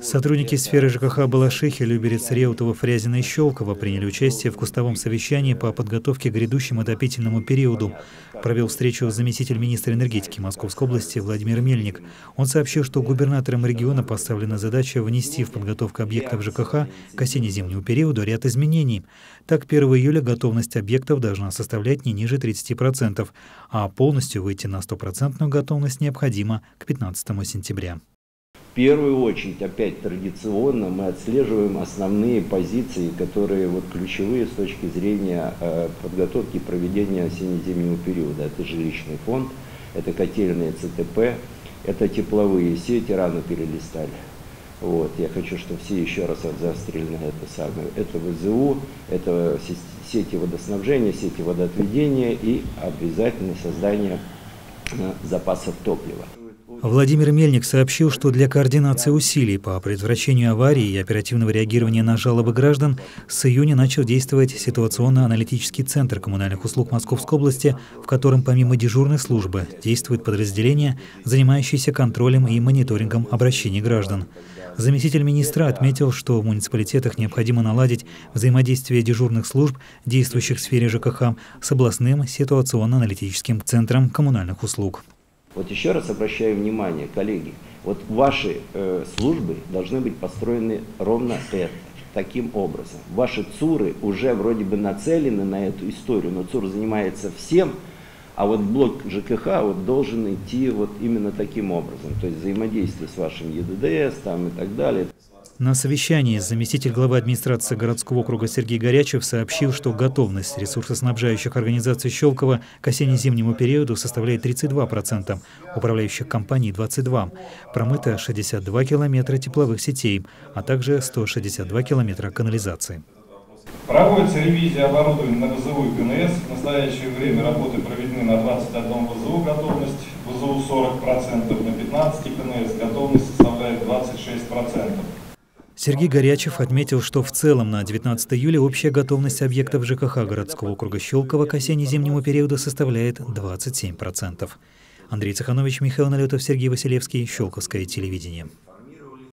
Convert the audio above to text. Сотрудники сферы ЖКХ Балашихи, Люберец, Реутова, Фрязино и Щелково приняли участие в кустовом совещании по подготовке к грядущему отопительному периоду. Провел встречу заместитель министра энергетики Московской области Владимир Мельник. Он сообщил, что губернаторам региона поставлена задача внести в подготовку объектов ЖКХ к осенне-зимнему периоду ряд изменений. Так, 1 июля готовность объектов должна составлять не ниже 30%, а полностью выйти на 100% готовность необходимо к 15 сентября. В первую очередь, опять традиционно, мы отслеживаем основные позиции, которые ключевые с точки зрения подготовки и проведения осенне-зимнего периода. Это жилищный фонд, это котельные ЦТП, это тепловые сети, рано перелистали. Я хочу, чтобы все еще раз заострили на это ВЗУ, это сети водоснабжения, сети водоотведения и обязательно создание запасов топлива. Владимир Мельник сообщил, что для координации усилий по предотвращению аварий и оперативного реагирования на жалобы граждан с июня начал действовать Ситуационно-аналитический центр коммунальных услуг Московской области, в котором помимо дежурной службы действует подразделение, занимающееся контролем и мониторингом обращений граждан. Заместитель министра отметил, что в муниципалитетах необходимо наладить взаимодействие дежурных служб, действующих в сфере ЖКХ, с областным Ситуационно-аналитическим центром коммунальных услуг. Еще раз обращаю внимание, коллеги, ваши службы должны быть построены ровно таким образом. Ваши ЦУРы уже вроде бы нацелены на эту историю, но ЦУР занимается всем, а блок ЖКХ должен идти именно таким образом, то есть взаимодействие с вашим ЕДДС и так далее. На совещании заместитель главы администрации городского округа Сергей Горячев сообщил, что готовность ресурсоснабжающих организаций Щелково к осенне-зимнему периоду составляет 32%, управляющих компаний – 22%, промыто 62 километра тепловых сетей, а также 162 километра канализации. Проводится ревизия оборудования на ВЗУ и КНС. В настоящее время работы проведены на 21 ВЗУ, готовность ВЗУ 40%, на 15 КНС готовность составляет 26%. Сергей Горячев отметил, что в целом на 19 июля общая готовность объектов ЖКХ городского округа Щелково к осенне-зимнему периоду составляет 27%. Андрей Циханович, Михаил Налетов, Сергей Василевский, Щелковское телевидение.